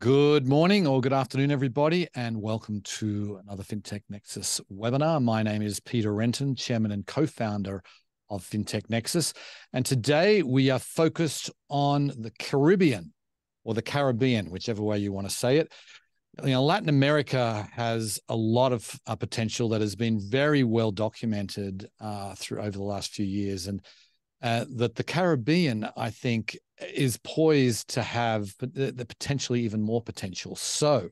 Good morning or good afternoon, everybody, and welcome to another FinTech Nexus webinar. My name is Peter Renton, Chairman and Co-founder of FinTech Nexus. And today we are focused on the Caribbean or the Caribbean, whichever way you want to say it. You know, Latin America has a lot of potential that has been very well documented over the last few years. And that the Caribbean, I think, is poised to have the potentially even more potential. So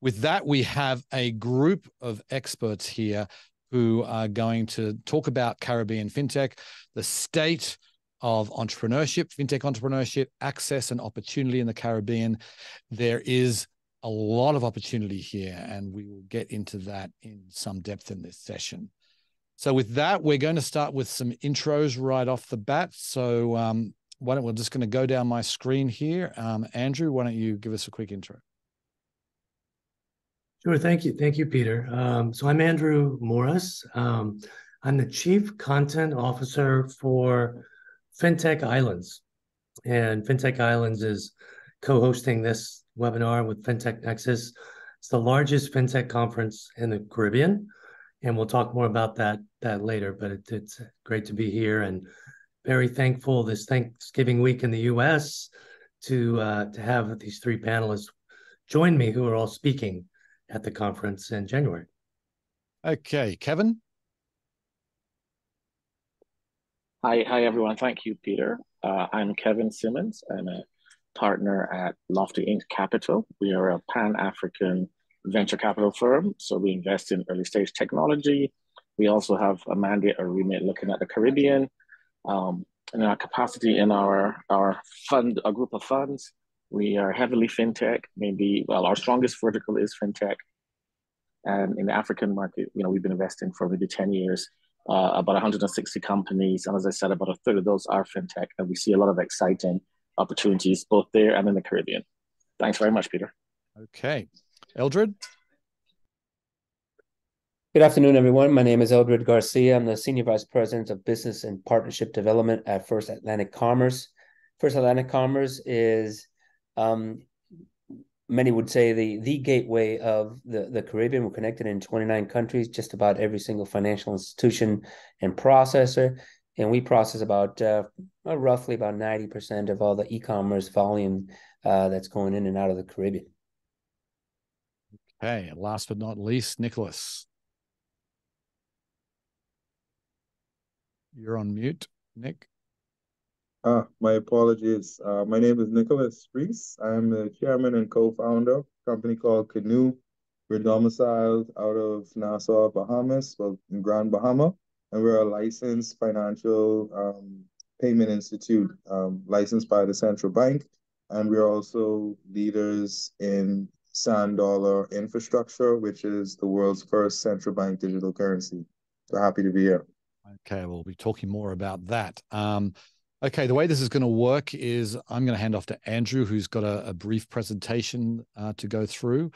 with that, we have a group of experts here who are going to talk about Caribbean fintech, the state of entrepreneurship, fintech entrepreneurship, access and opportunity in the Caribbean. There is a lot of opportunity here, and we will get into that in some depth in this session. So with that, we're going to start with some intros right off the bat. So why don't we're just going to go down my screen here. Andrew, why don't you give us a quick intro? Sure. Thank you. Thank you, Peter. So I'm Andrew Morris. I'm the Chief Content Officer for FinTech Islands. And FinTech Islands is co-hosting this webinar with FinTech Nexus. It's the largest FinTech conference in the Caribbean. And we'll talk more about that later, but it's great to be here and very thankful this Thanksgiving week in the U.S. To have these three panelists join me who are all speaking at the conference in January. Okay, Kevin. Hi everyone. Thank you, Peter. I'm Kevin Simmons. I'm a partner at Lofty Inc. Capital. We are a Pan-African venture capital firm, so we invest in early stage technology. We also have a mandate or remit looking at the Caribbean. And in our capacity in our fund, a group of funds, we are heavily fintech. Our strongest vertical is fintech. And in the African market, you know, we've been investing for maybe 10 years, about 160 companies. And as I said, about a third of those are fintech. And we see a lot of exciting opportunities both there and in the Caribbean. Thanks very much, Peter. Okay. Eldred? Good afternoon, everyone. My name is Eldred Garcia. I'm the Senior Vice President of Business and Partnership Development at First Atlantic Commerce. First Atlantic Commerce is, many would say, the gateway of the Caribbean. We're connected in 29 countries, just about every single financial institution and processor. And we process about roughly about 90% of all the e-commerce volume that's going in and out of the Caribbean. Okay, and last but not least, Nicholas. You're on mute, Nick. My apologies. My name is Nicholas Reese. I'm the chairman and co-founder of a company called Canoe. We're domiciled out of Nassau, Bahamas, well, in Grand Bahama, and we're a licensed financial payment institute licensed by the Central Bank, and we're also leaders in Sand Dollar infrastructure, which is the world's first central bank digital currency. So happy to be here. Okay, we'll be talking more about that. Okay, the way this is going to work is I'm going to hand off to Andrew, who's got a brief presentation to go through,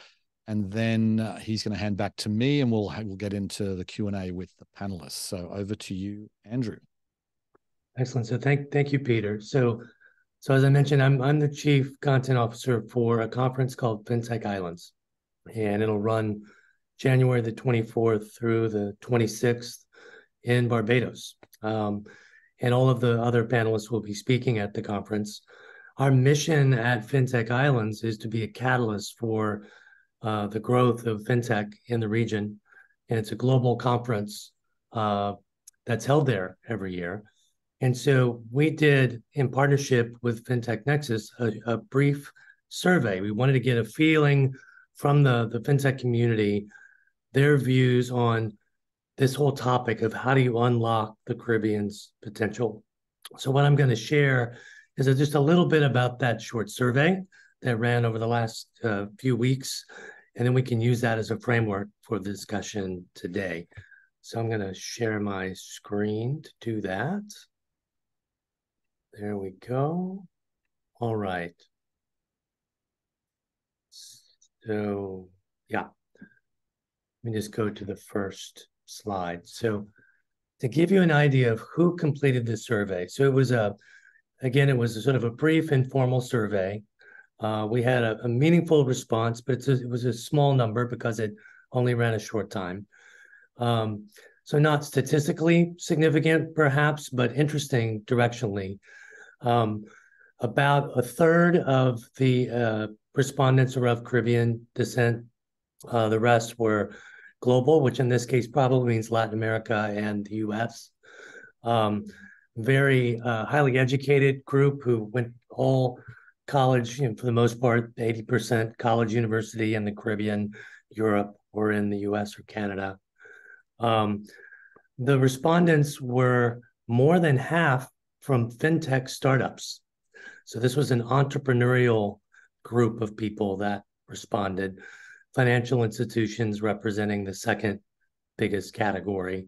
and then he's going to hand back to me, and we'll get into the Q&A with the panelists. So over to you, Andrew. Excellent. So thank you, Peter. So as I mentioned, I'm the Chief Content Officer for a conference called FinTech Islands, and it'll run January the 24th through the 26th in Barbados. And all of the other panelists will be speaking at the conference. Our mission at FinTech Islands is to be a catalyst for the growth of fintech in the region. And it's a global conference that's held there every year. And so we did, in partnership with FinTech Nexus, a brief survey. We wanted to get a feeling from the fintech community, their views on this whole topic of how do you unlock the Caribbean's potential. So what I'm going to share is just a little bit about that short survey that ran over the last few weeks, and then we can use that as a framework for the discussion today. So I'm going to share my screen to do that. There we go. All right. So, yeah, let me just go to the first slide. So to give you an idea of who completed this survey. So it was a brief informal survey We had a meaningful response, but it was a small number because it only ran a short time. So not statistically significant, perhaps, but interesting directionally. About a third of the respondents were of Caribbean descent. The rest were global, which in this case probably means Latin America and the U.S. Very highly educated group who went all college, for the most part, 80% college, university in the Caribbean, Europe, or in the U.S. or Canada. The respondents were more than half from fintech startups. So this was an entrepreneurial group of people that responded. Financial institutions representing the second biggest category.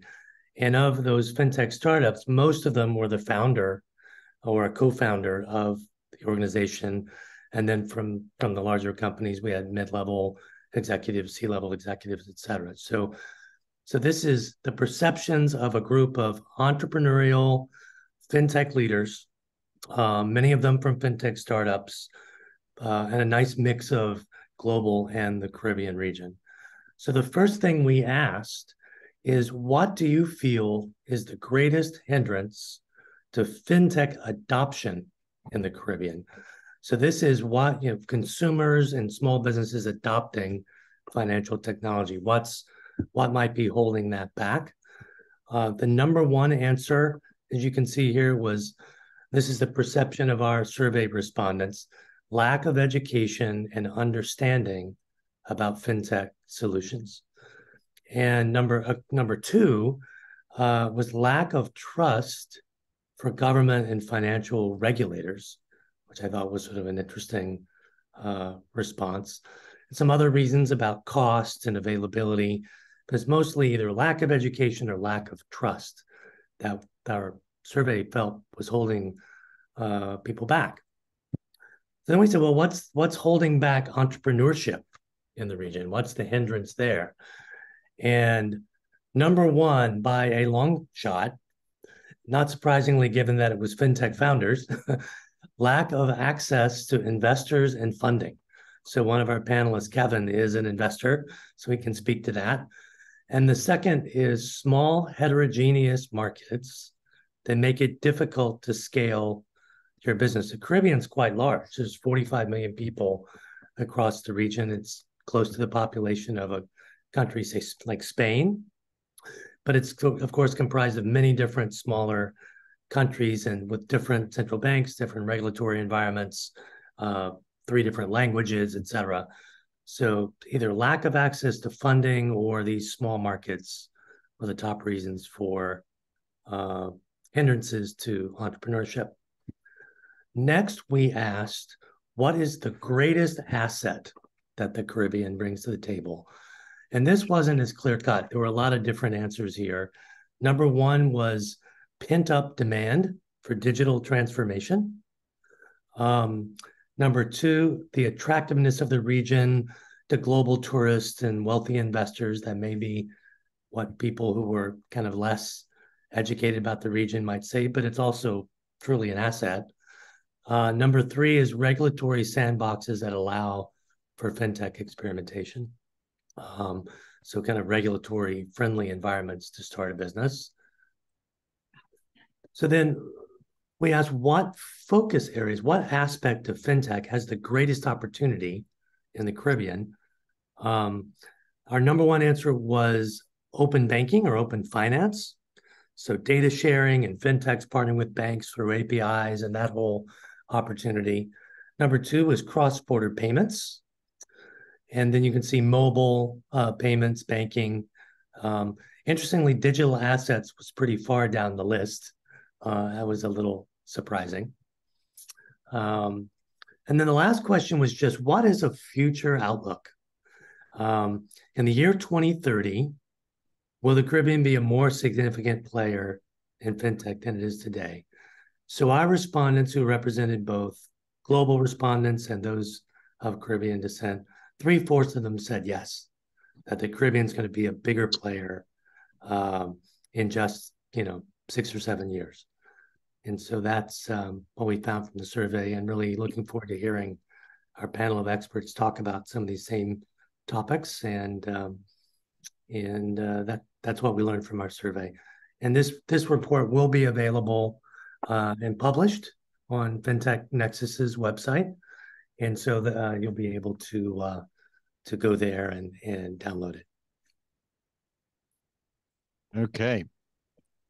And of those fintech startups, most of them were the founder or a co-founder of the organization. And then from the larger companies, we had mid-level executives, C-level executives, et cetera. So this is the perceptions of a group of entrepreneurial fintech leaders, many of them from fintech startups, and a nice mix of global and the Caribbean region. So the first thing we asked is, what do you feel is the greatest hindrance to fintech adoption in the Caribbean? So this is what consumers and small businesses adopting financial technology. What might be holding that back? The number one answer, as you can see here, was this is the perception of our survey respondents: lack of education and understanding about fintech solutions. And number two was lack of trust for government and financial regulators, which I thought was sort of an interesting response. And some other reasons about cost and availability, but it's mostly either lack of education or lack of trust that our survey felt was holding people back. Then we said, well, what's holding back entrepreneurship in the region? What's the hindrance there? And number one, by a long shot, not surprisingly, given that it was fintech founders, lack of access to investors and funding. So one of our panelists, Kevin, is an investor, so he can speak to that. And the second is small heterogeneous markets that make it difficult to scale your business. The Caribbean's quite large. There's 45 million people across the region. It's close to the population of a country, say, like Spain, but it's, of course, comprised of many different smaller countries and with different central banks, different regulatory environments, 3 different languages, et cetera. So either lack of access to funding or these small markets were the top reasons for hindrances to entrepreneurship. Next, we asked, what is the greatest asset that the Caribbean brings to the table? And this wasn't as clear-cut. There were a lot of different answers here. Number one was pent-up demand for digital transformation. Number two, the attractiveness of the region to global tourists and wealthy investors. That may be what people who were kind of less educated about the region might say, but it's also truly an asset. Number three is regulatory sandboxes that allow for fintech experimentation. So kind of regulatory friendly environments to start a business. So then we asked, what focus areas, what aspect of fintech has the greatest opportunity in the Caribbean? Our number one answer was open banking or open finance. So data sharing and fintechs partnering with banks through APIs and that whole opportunity. Number two was cross-border payments. And then you can see mobile payments, banking. Interestingly, digital assets was pretty far down the list. That was a little surprising. And then the last question was just, what is a future outlook? In the year 2030, will the Caribbean be a more significant player in fintech than it is today? So our respondents, who represented both global respondents and those of Caribbean descent, 3/4 of them said yes, that the Caribbean's going to be a bigger player in just 6 or 7 years. And so that's what we found from the survey, and really looking forward to hearing our panel of experts talk about some of these same topics, and that's what we learned from our survey. And this report will be available and published on FinTech Nexus's website, and so you'll be able to go there and download it. Okay,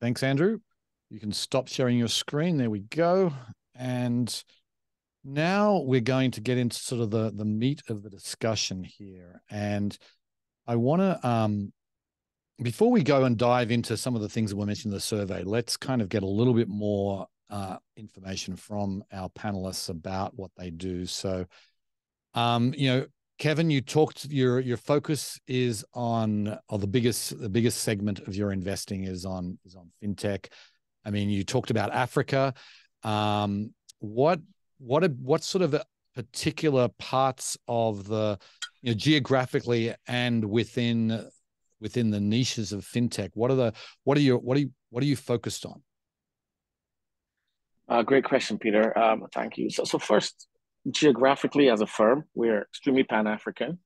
thanks, Andrew. You can stop sharing your screen. There we go. And now we're going to get into sort of the meat of the discussion here. And I want to, before we go and dive into some of the things that were mentioned in the survey, let's kind of get a little bit more information from our panelists about what they do. So, you know, Kevin, you talked, your focus is on, or the biggest segment of your investing is on fintech. I mean, you talked about Africa. What sort of particular parts of the, you know, geographically and within the niches of fintech? What are you focused on? Great question, Peter. Thank you. So first, geographically as a firm, we're extremely Pan-African.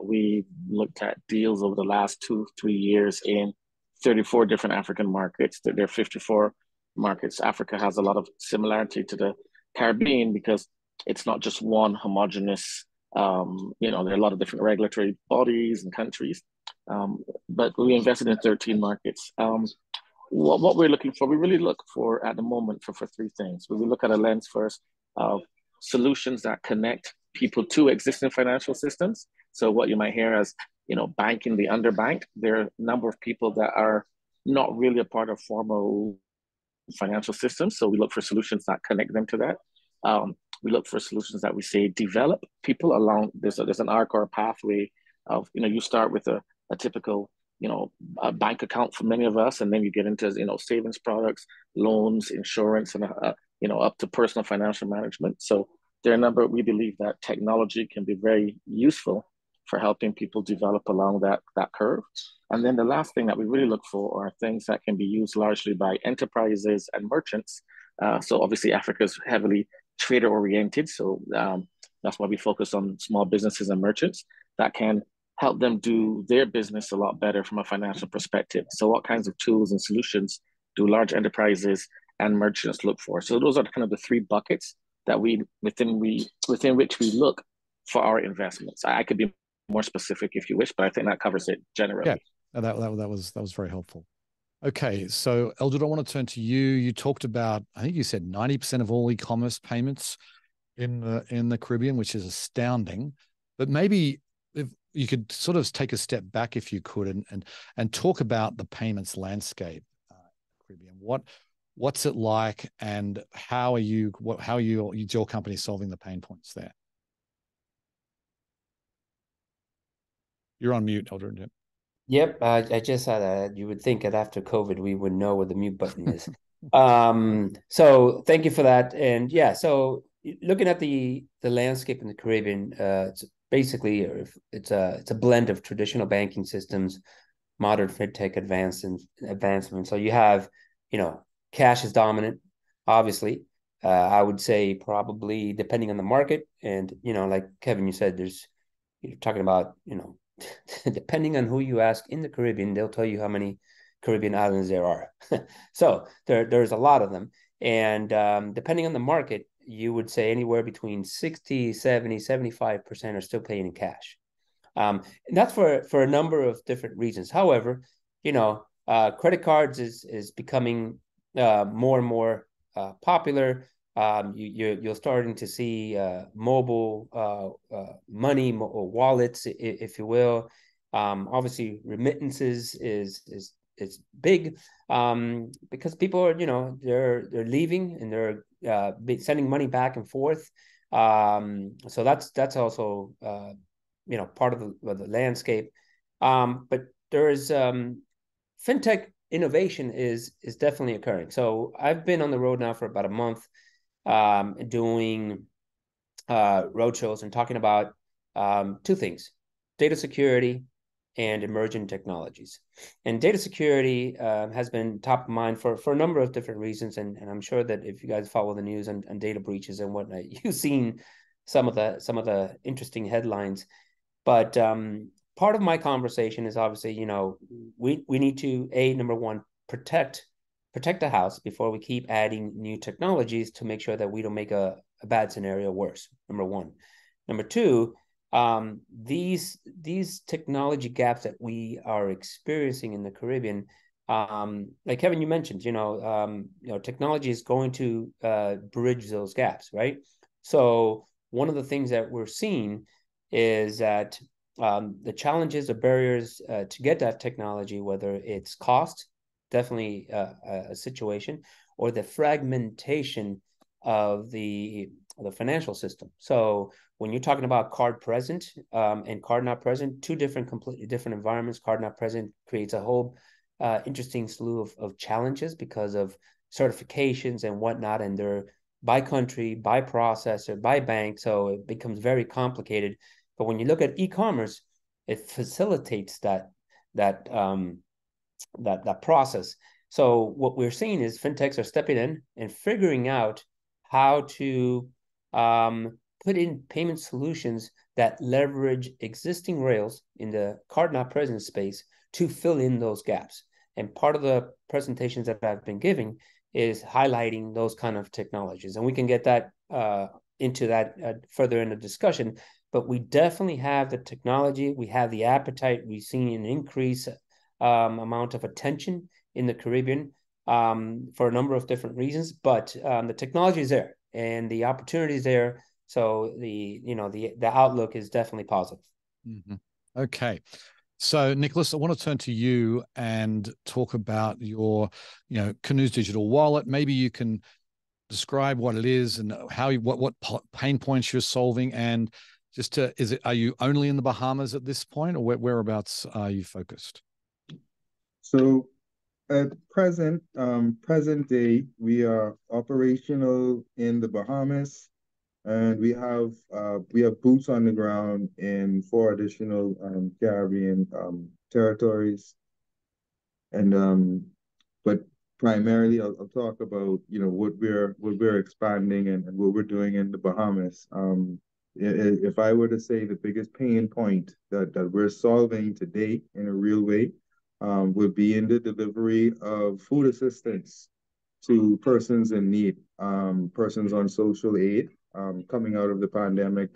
We looked at deals over the last 2-3 years in 34 different African markets. There are 54 markets. Africa has a lot of similarity to the Caribbean because it's not just one homogenous, you know, there are a lot of different regulatory bodies and countries, but we invested in 13 markets. What we're looking for, we really look for at the moment for three things. We look at a lens first of solutions that connect people to existing financial systems. So what you might hear as, you know, banking the underbanked, there are a number of people that are not really a part of formal financial systems. So we look for solutions that connect them to that. We look for solutions that we say develop people along, there's an arc or a pathway of, you know, you start with a typical, you know, a bank account for many of us, and then you get into, you know, savings products, loans, insurance, and, you know, up to personal financial management. So there are a number, we believe that technology can be very useful for helping people develop along that curve. And then the last thing that we really look for are things that can be used largely by enterprises and merchants. So obviously Africa's heavily trader oriented. So that's why we focus on small businesses and merchants that can help them do their business a lot better from a financial perspective. So what kinds of tools and solutions do large enterprises and merchants look for? So those are kind of the three buckets that within which we look for our investments. I could be more specific if you wish, but I think that covers it generally. Yeah, that was very helpful. Okay, so Eldred, I want to turn to you. You talked about, I think you said 90% of all e-commerce payments in the Caribbean, which is astounding. But maybe if you could sort of take a step back, if you could, and talk about the payments landscape in the Caribbean. What's it like, and how are your company solving the pain points there? You're on mute, Eldred. Yep, I just had a, you would think that after COVID, we would know where the mute button is. So thank you for that. And yeah, so looking at the landscape in the Caribbean, it's basically, it's a blend of traditional banking systems, modern fintech advancement. So you have, you know, cash is dominant, obviously. I would say probably depending on the market. And, you know, like Kevin, you said, you're talking about, you know, depending on who you ask in the Caribbean, they'll tell you how many Caribbean islands there are. So there's a lot of them. And depending on the market, you would say anywhere between 60, 70, 75% are still paying in cash. And that's for a number of different reasons. However, you know, credit cards is becoming more and more popular. You're starting to see mobile money or wallets, if you will. Obviously, remittances is big because people are, you know, they're leaving and they're sending money back and forth. So that's also you know, part of the landscape. But there is fintech innovation is definitely occurring. So I've been on the road now for about a month. Doing roadshows and talking about two things: data security and emerging technologies. And data security has been top of mind for a number of different reasons. And I'm sure that if you guys follow the news and data breaches and whatnot, you've seen some of the interesting headlines. But part of my conversation is obviously, you know, we need to, number one, protect the house before we keep adding new technologies to make sure that we don't make a bad scenario worse, number one. Number two, these technology gaps that we are experiencing in the Caribbean, like Kevin, you mentioned, you know, technology is going to bridge those gaps, right? So one of the things that we're seeing is that the challenges, the barriers to get that technology, whether it's cost, definitely a situation, or the fragmentation of the financial system. So when you're talking about card present and card not present, two completely different environments. Card not present creates a whole interesting slew of challenges because of certifications and whatnot, and they're by country, by processor, by bank. So it becomes very complicated. But when you look at e-commerce, it facilitates that process. So what we're seeing is fintechs are stepping in and figuring out how to put in payment solutions that leverage existing rails in the card not present space to fill in those gaps. And part of the presentations that I've been giving is highlighting those kind of technologies. And we can get that into that further in the discussion, but we definitely have the technology, we have the appetite, we've seen an increase amount of attention in the Caribbean for a number of different reasons, but the technology is there and the opportunity is there. So the outlook is definitely positive. Mm-hmm. Okay. So Nicholas, I want to turn to you and talk about your, Canoe's digital wallet. Maybe you can describe what it is and how what pain points you're solving, and just are you only in the Bahamas at this point, or whereabouts are you focused? So at present day, we are operational in the Bahamas, and we have boots on the ground in 4 additional Caribbean territories, and but primarily I'll talk about what we're expanding and what we're doing in the Bahamas. If I were to say the biggest pain point that we're solving today in a real way would be in the delivery of food assistance to persons in need, persons on social aid. Coming out of the pandemic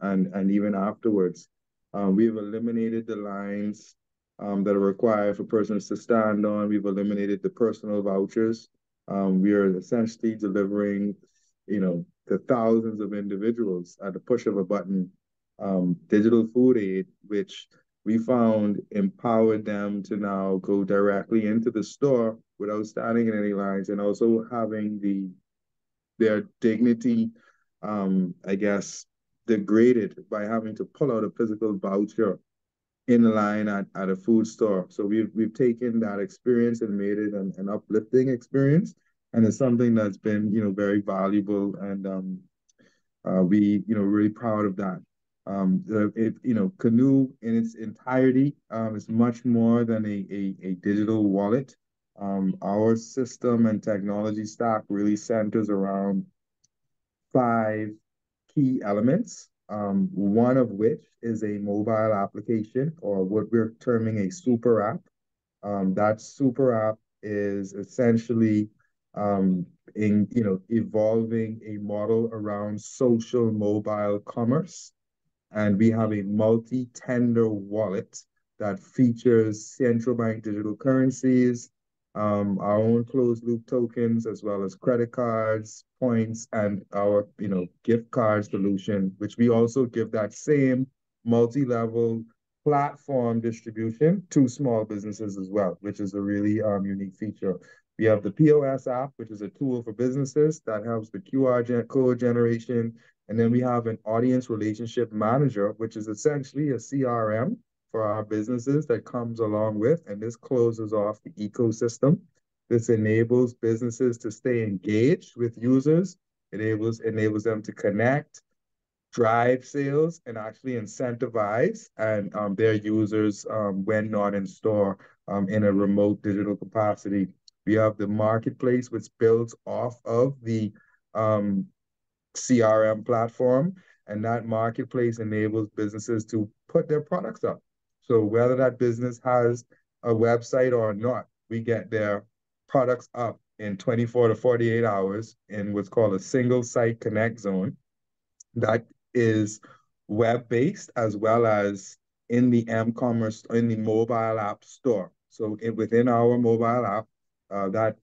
and even afterwards. We've eliminated the lines that are required for persons to stand on. We've eliminated the personal vouchers. We are essentially delivering, to thousands of individuals at the push of a button, digital food aid, which we found empowered them to now go directly into the store without standing in any lines, and also having their dignity I guess degraded by having to pull out a physical voucher in line at a food store. So we've taken that experience and made it an uplifting experience, and it's something that's been very valuable, and we really proud of that. Canoe in its entirety is much more than a digital wallet. Our system and technology stack really centers around 5 key elements, one of which is a mobile application, or what we're terming a super app. That super app is essentially evolving a model around social mobile commerce. And we have a multi-tender wallet that features central bank digital currencies, our own closed loop tokens, as well as credit cards, points, and our gift card solution, which we also give that same multi-level platform distribution to small businesses as well, which is a really unique feature. We have the POS app, which is a tool for businesses that helps with QR code generation. And then we have an audience relationship manager, which is essentially a CRM for our businesses that comes along with, and this closes off the ecosystem. This enables businesses to stay engaged with users. It enables them to connect, drive sales, and actually incentivize and their users when not in store in a remote digital capacity. We have the marketplace, which builds off of the CRM platform. And that marketplace enables businesses to put their products up. So whether that business has a website or not, we get their products up in 24 to 48 hours in what's called a single site connect zone that is web-based as well as in the m-commerce, in the mobile app store. So within our mobile app, that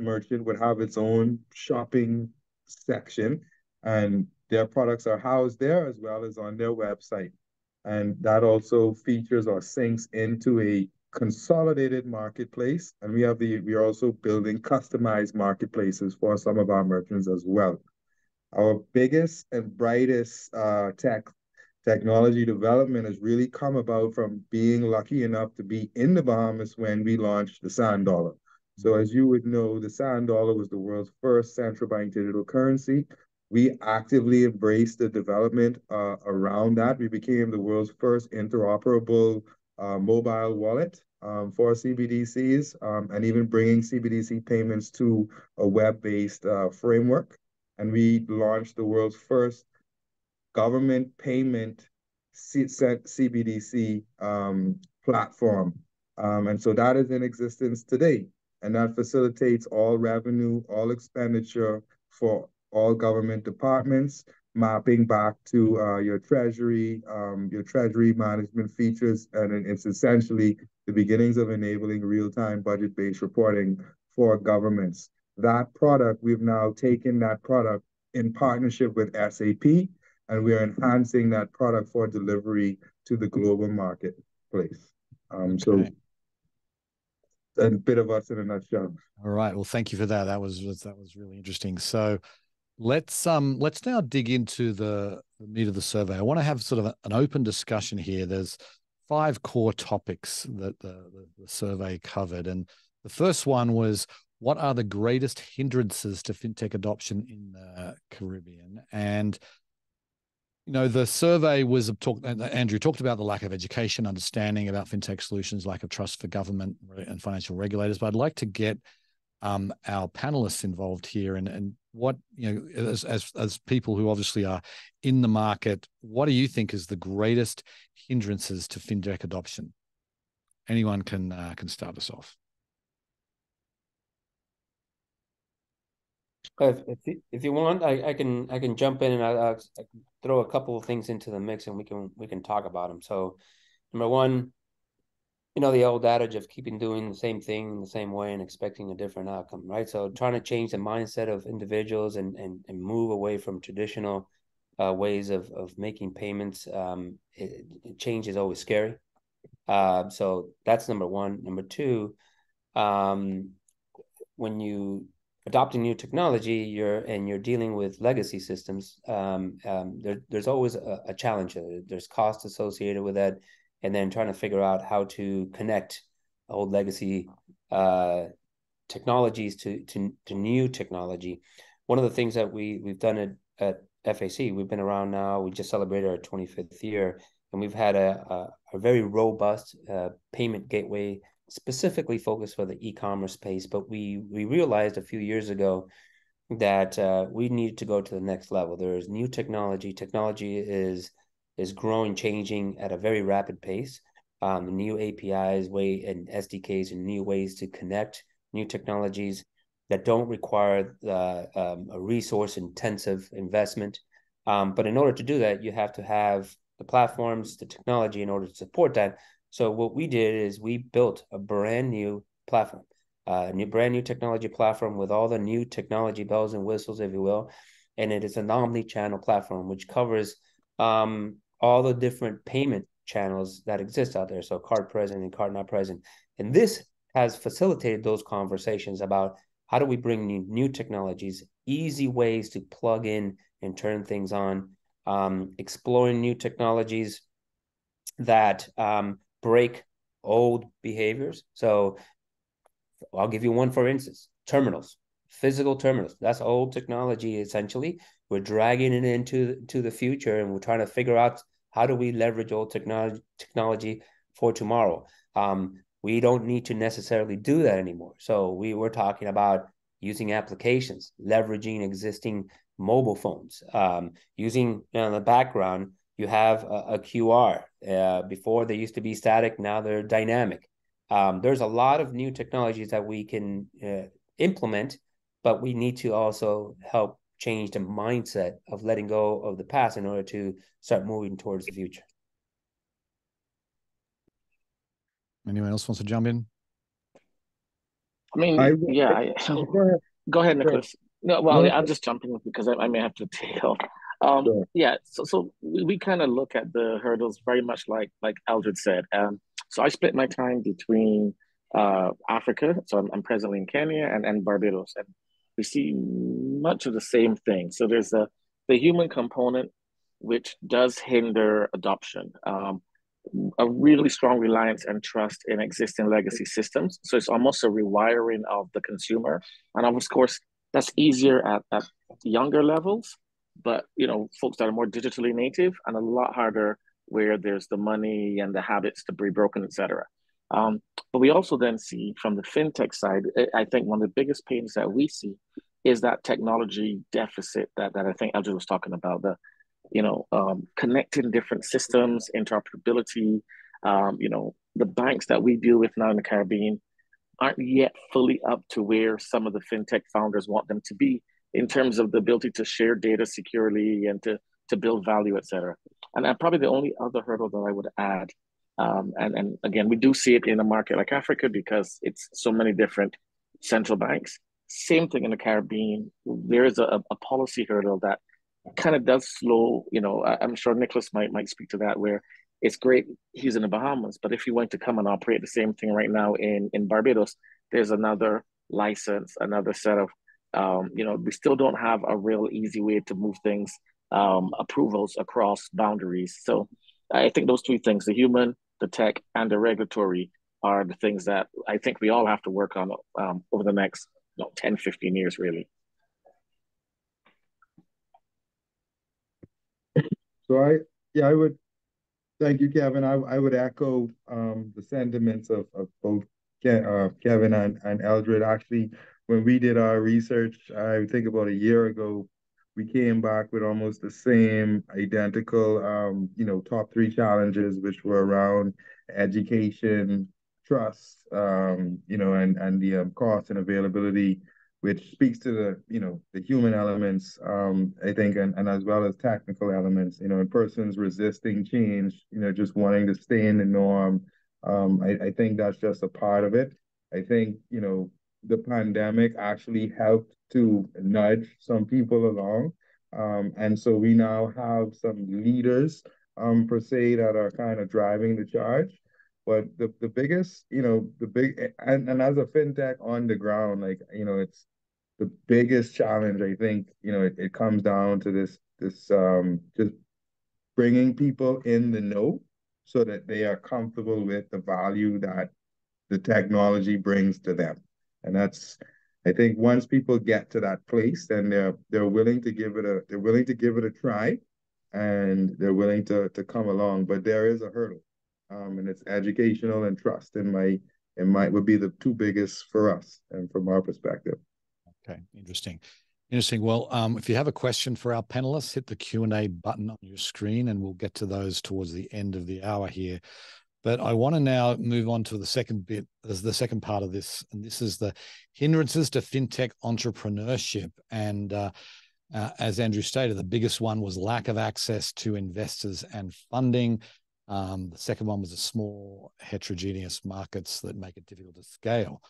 merchant would have its own shopping section, and their products are housed there as well as on their website. And that also features or syncs into a consolidated marketplace. And we are also building customized marketplaces for some of our merchants as well. Our biggest and brightest technology development has really come about from being lucky enough to be in the Bahamas when we launched the Sand Dollar. So as you would know, the Sand Dollar was the world's first central bank digital currency. We actively embraced the development around that. We became the world's first interoperable mobile wallet for CBDCs, and even bringing CBDC payments to a web-based framework. And we launched the world's first government payment CBDC platform. And so that is in existence today. And that facilitates all revenue, all expenditure for all government departments, mapping back to your treasury management features. And it's essentially the beginnings of enabling real-time budget-based reporting for governments. That product, we've now taken that product in partnership with SAP, and we are enhancing that product for delivery to the global marketplace. So a bit of us in a nutshell. All right. Well, thank you for that. That was really interesting. So let's now dig into the meat of the survey. I want to have sort of an open discussion here. There's 5 core topics that the survey covered. And the first one was, what are the greatest hindrances to fintech adoption in the Caribbean? And you know, the survey was Andrew talked about the lack of education, understanding about fintech solutions, lack of trust for government and financial regulators. But I'd like to get our panelists involved here, and what, you know, as people who obviously are in the market, what do you think is the greatest hindrances to fintech adoption? Anyone can start us off. If you want, I can jump in, and I can throw a couple of things into the mix, and we can talk about them. So, number one, you know, the old adage of keeping doing the same thing in the same way and expecting a different outcome, right? So trying to change the mindset of individuals and move away from traditional ways of making payments. Change is always scary. So that's number one. Number two, when you adopting new technology, you're dealing with legacy systems. There's always a challenge. There's cost associated with that, and then trying to figure out how to connect old legacy technologies to new technology. One of the things that we've done at FAC, we've been around now. We just celebrated our 25th year, and we've had a very robust payment gateway, specifically focused for the e-commerce space, but we realized a few years ago that we needed to go to the next level. There is new technology. Technology is growing, changing at a very rapid pace. New APIs, and SDKs, and new ways to connect new technologies that don't require a resource-intensive investment. But in order to do that, you have to have the platforms, the technology in order to support that. So what we did is we built a brand new platform, brand new technology platform with all the new technology bells and whistles, if you will. And it is an omni-channel platform, which covers all the different payment channels that exist out there. So card present and card not present. And this has facilitated those conversations about how do we bring new technologies, easy ways to plug in and turn things on, exploring new technologies that break old behaviors. So I'll give you one, for instance, terminals, physical terminals. That's old technology, essentially. We're dragging it into the future, and we're trying to figure out how do we leverage old technology for tomorrow. We don't need to necessarily do that anymore. So we were talking about using applications, leveraging existing mobile phones. Using in the background, you have a QR. Before they used to be static, now they're dynamic. There's a lot of new technologies that we can implement, but we need to also help change the mindset of letting go of the past in order to start moving towards the future. Anyone else wants to jump in? I mean, go ahead, Nicholas. No, well, I'll just jump in because I may have to tail. Sure. Yeah, so we kind of look at the hurdles very much like Eldred said. So I split my time between Africa, so I'm presently in Kenya, and Barbados, and we see much of the same thing. So there's the human component, which does hinder adoption, a really strong reliance and trust in existing legacy systems. So it's almost a rewiring of the consumer. And of course, that's easier at younger levels, but folks that are more digitally native, and a lot harder where there's the money and the habits to be broken, et cetera. But we also then see from the fintech side, I think one of the biggest pains that we see is that technology deficit that I think Eldred was talking about, connecting different systems, interoperability. The banks that we deal with now in the Caribbean aren't yet fully up to where some of the fintech founders want them to be in terms of the ability to share data securely and to build value, et cetera. And probably the only other hurdle that I would add, and again, we do see it in a market like Africa because it's so many different central banks. Same thing in the Caribbean. There is a policy hurdle that kind of does slow, I'm sure Nicholas might speak to that, where it's great he's in the Bahamas, but if he went to come and operate the same thing right now in Barbados, there's another license, another set of, we still don't have a real easy way to move things, approvals across boundaries. So I think those three things, the human, the tech, and the regulatory, are the things that I think we all have to work on over the next 10, 15 years, really. So I would, thank you, Kevin. I would echo the sentiments of both Kevin and Eldred. Actually, when we did our research, I think about a year ago, we came back with almost the same identical, top three challenges, which were around education, trust, and the cost and availability, which speaks to the human elements, I think, and as well as technical elements, and persons resisting change, just wanting to stay in the norm. I think that's just a part of it. I think, the pandemic actually helped to nudge some people along. And so we now have some leaders, per se, that are kind of driving the charge. But the biggest, and as a fintech on the ground, it's the biggest challenge, I think, it comes down to this just bringing people in the know so that they are comfortable with the value that the technology brings to them. And that's, I think, once people get to that place, then they're willing to give it a try, and they're willing to come along. But there is a hurdle, and it's educational and trust. And would be the two biggest for us and from our perspective. Okay, interesting. Well, if you have a question for our panelists, hit the Q&A button on your screen, and we'll get to those towards the end of the hour here. But I want to now move on to the second bit, the second part of this, and this is the hindrances to fintech entrepreneurship. And as Andrew stated, the biggest one was lack of access to investors and funding. The second one was the small heterogeneous markets that make it difficult to scale.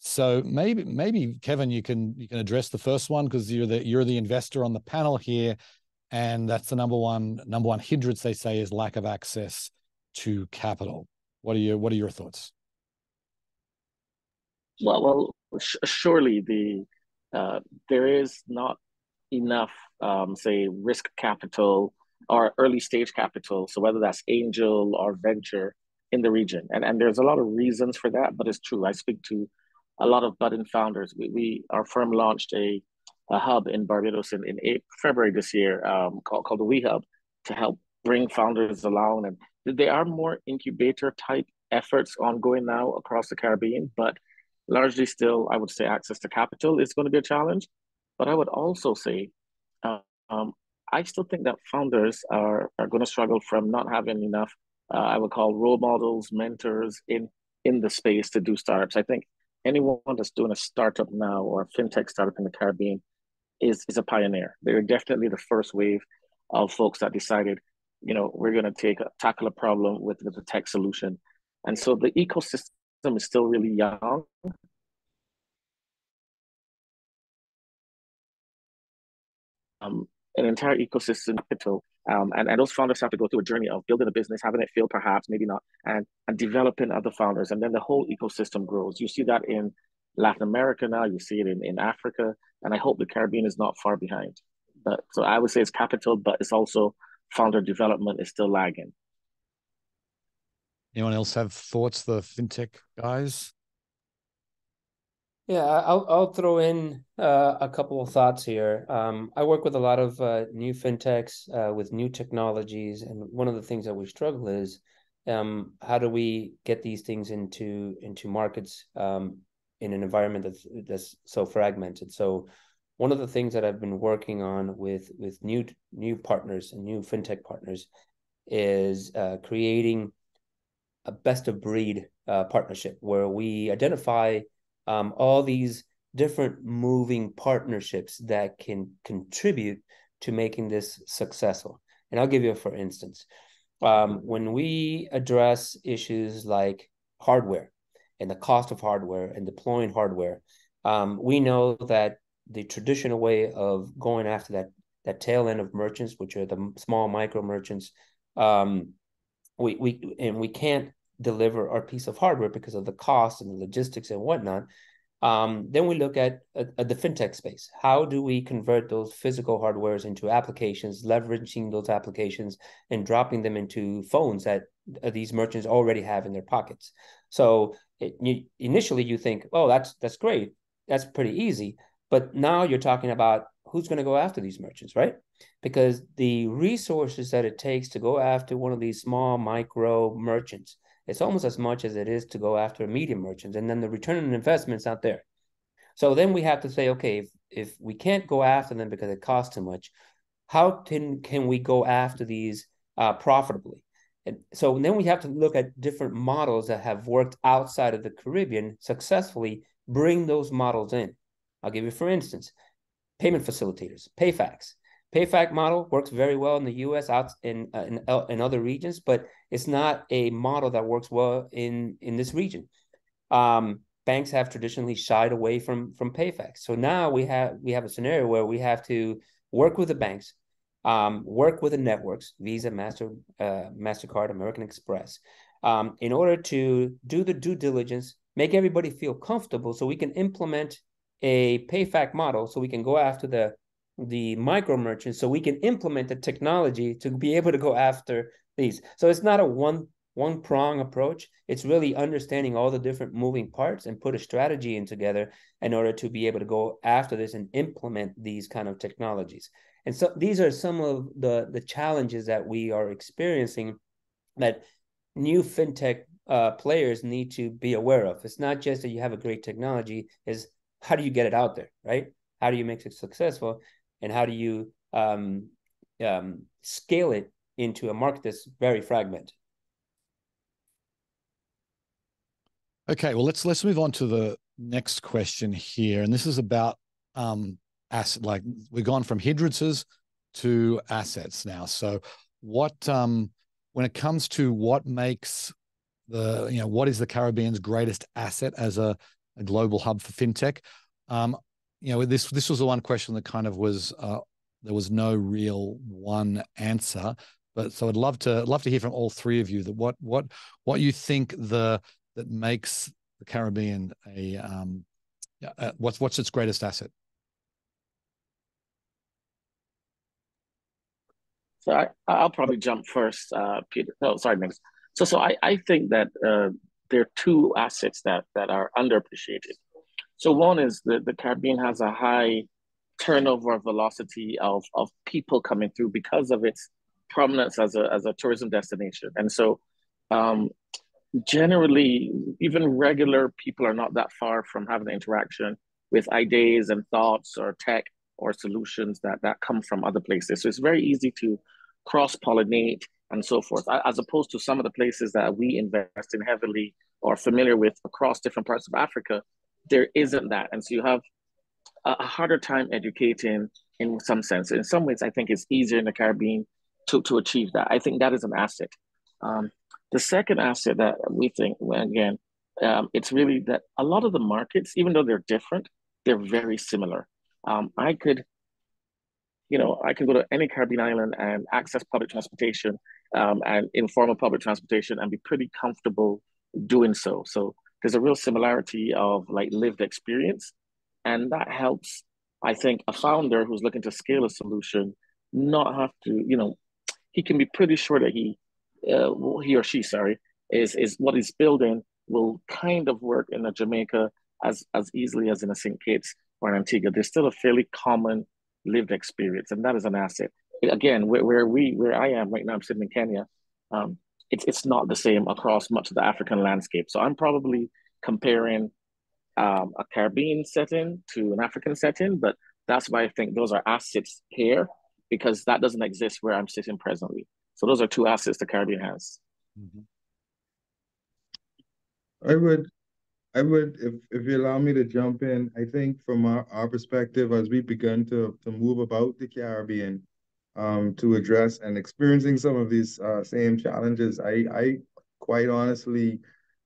So maybe Kevin, you can address the first one because you're the investor on the panel here, and that's the number one hindrance they say is lack of access to capital. What are your thoughts? Well, surely there is not enough, say, risk capital or early stage capital. So whether that's angel or venture in the region, and there's a lot of reasons for that, but it's true. I speak to a lot of budding founders. Our firm launched a hub in Barbados in February this year, called the We Hub, to help bring founders along. And there are more incubator type efforts ongoing now across the Caribbean, but largely still, I would say access to capital is going to be a challenge. But I would also say I still think that founders are going to struggle from not having enough, I would call, role models, mentors in the space to do startups. I think anyone that's doing a startup now or a fintech startup in the Caribbean is a pioneer. They're definitely the first wave of folks that decided, you know, we're going to tackle a problem with a tech solution. And so the ecosystem is still really young. An entire ecosystem, and those founders have to go through a journey of building a business, having it fail perhaps, maybe not, and developing other founders. And then the whole ecosystem grows. You see that in Latin America now, you see it in Africa, and I hope the Caribbean is not far behind. But so I would say it's capital, but it's also founder development is still lagging. Anyone else have thoughts, the fintech guys? Yeah, I'll throw in a couple of thoughts here. I work with a lot of new fintechs with new technologies, and one of the things that we struggle is how do we get these things into markets in an environment that's so fragmented. So one of the things that I've been working on with new partners and new fintech partners is creating a best of breed partnership where we identify all these different moving partnerships that can contribute to making this successful. And I'll give you, for instance, when we address issues like hardware and the cost of hardware and deploying hardware, we know that the traditional way of going after that tail end of merchants, which are the small micro merchants, we can't deliver our piece of hardware because of the cost and the logistics and whatnot. Then we look at the fintech space. How do we convert those physical hardwares into applications, leveraging those applications and dropping them into phones that these merchants already have in their pockets? So initially you think, oh, that's great. That's pretty easy. But now you're talking about who's going to go after these merchants, right? Because the resources that it takes to go after one of these small micro merchants, it's almost as much as it is to go after a medium merchant. And then the return on investment's not there. So then we have to say, okay, if we can't go after them because it costs too much, how can we go after these profitably? And so then we have to look at different models that have worked outside of the Caribbean successfully, bring those models in. I'll give you, for instance, payment facilitators, PayFacs. PayFac model works very well in the U.S., out in other regions, but it's not a model that works well in this region. Banks have traditionally shied away from PayFacs. So now we have a scenario where we have to work with the banks, work with the networks, Visa, MasterCard, American Express, in order to do the due diligence, make everybody feel comfortable so we can implement a PayFac model so we can go after the micro merchants, so we can implement the technology to be able to go after these. So it's not a one prong approach. It's really understanding all the different moving parts and put a strategy in together in order to be able to go after this and implement these kind of technologies. And so these are some of the challenges that we are experiencing that new fintech players need to be aware of. It's not just that you have a great technology, is how do you get it out there, right? How do you make it successful? And how do you scale it into a market that's very fragmented? Okay, well, let's move on to the next question here. And this is about asset, like we've gone from hindrances to assets now. So what, when it comes to what makes the, you know, what is the Caribbean's greatest asset as a global hub for fintech? You know, this was the one question that kind of was there was no real one answer, but so I'd love to hear from all three of you that what you think that makes the Caribbean a what's its greatest asset. So I'll probably jump first, Peter. Oh, sorry, Nick. So I think that there are two assets that are underappreciated. So one is that the Caribbean has a high turnover velocity of people coming through because of its prominence as a tourism destination. And so generally, even regular people are not that far from having an interaction with ideas and thoughts or tech or solutions that come from other places. So it's very easy to cross-pollinate and so forth, as opposed to some of the places that we invest in heavily or are familiar with across different parts of Africa. There isn't that. And so you have a harder time educating in some sense. In some ways, I think it's easier in the Caribbean to achieve that. I think that is an asset. The second asset that we think, again, it's really that a lot of the markets, even though they're different, they're very similar. I could go to any Caribbean island and access public transportation and informal public transportation and be pretty comfortable doing so. So there's a real similarity of like lived experience. And that helps, I think, a founder who's looking to scale a solution not have to, he can be pretty sure that he or she is what he's building will kind of work in a Jamaica as easily as in a St. Kitts or an Antigua. There's still a fairly common lived experience, and that is an asset. Again, where I am right now, I'm sitting in Kenya. It's not the same across much of the African landscape. So I'm probably comparing a Caribbean setting to an African setting, but that's why I think those are assets here, because that doesn't exist where I'm sitting presently. So those are two assets the Caribbean has. Mm-hmm. I would, if you allow me to jump in, I think from our perspective, as we've begun to move about the Caribbean to address and experiencing some of these same challenges, I quite honestly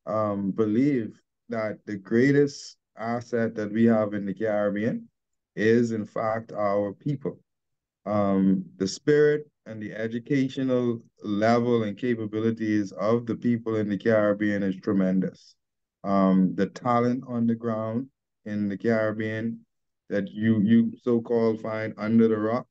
believe that the greatest asset that we have in the Caribbean is, in fact, our people. The spirit and the educational level and capabilities of the people in the Caribbean is tremendous. The talent on the ground in the Caribbean that you so-called find under the rock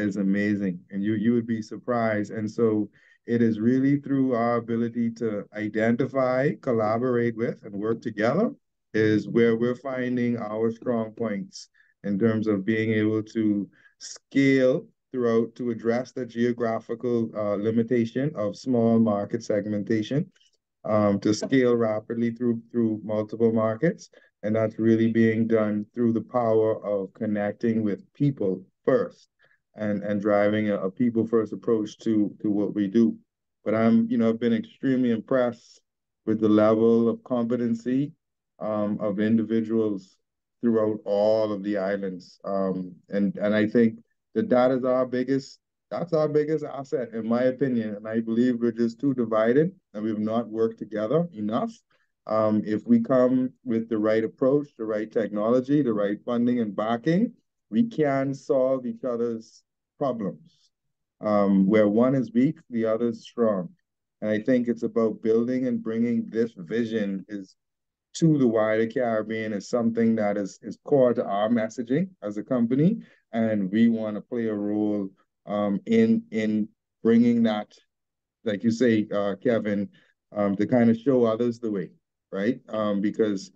is amazing, and you would be surprised. And so it is really through our ability to identify, collaborate with, and work together is where we're finding our strong points in terms of being able to scale throughout to address the geographical limitation of small market segmentation. To scale rapidly through multiple markets. And that's really being done through the power of connecting with people first and driving a people-first approach to what we do. But I've been extremely impressed with the level of competency of individuals throughout all of the islands. And I think that is our biggest asset, in my opinion. And I believe we're just too divided and we've not worked together enough. If we come with the right approach, the right technology, the right funding and backing, we can solve each other's problems. Where one is weak, the other is strong. And I think it's about building and bringing this vision is to the wider Caribbean is something that is core to our messaging as a company. And we want to play a role in bringing that, like you say, Kevin, to kind of show others the way, right? Because,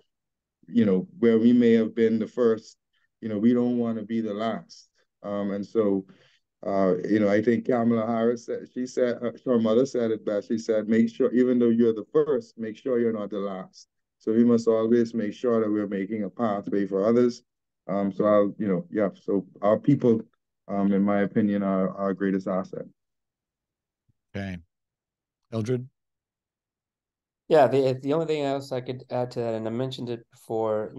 where we may have been the first, we don't want to be the last. And so, I think Kamala Harris, her mother said it best. She said, make sure, even though you're the first, make sure you're not the last. So we must always make sure that we're making a pathway for others. So our people, in my opinion, are our greatest asset. Okay. Eldred? Yeah, the only thing else I could add to that, and I mentioned it before,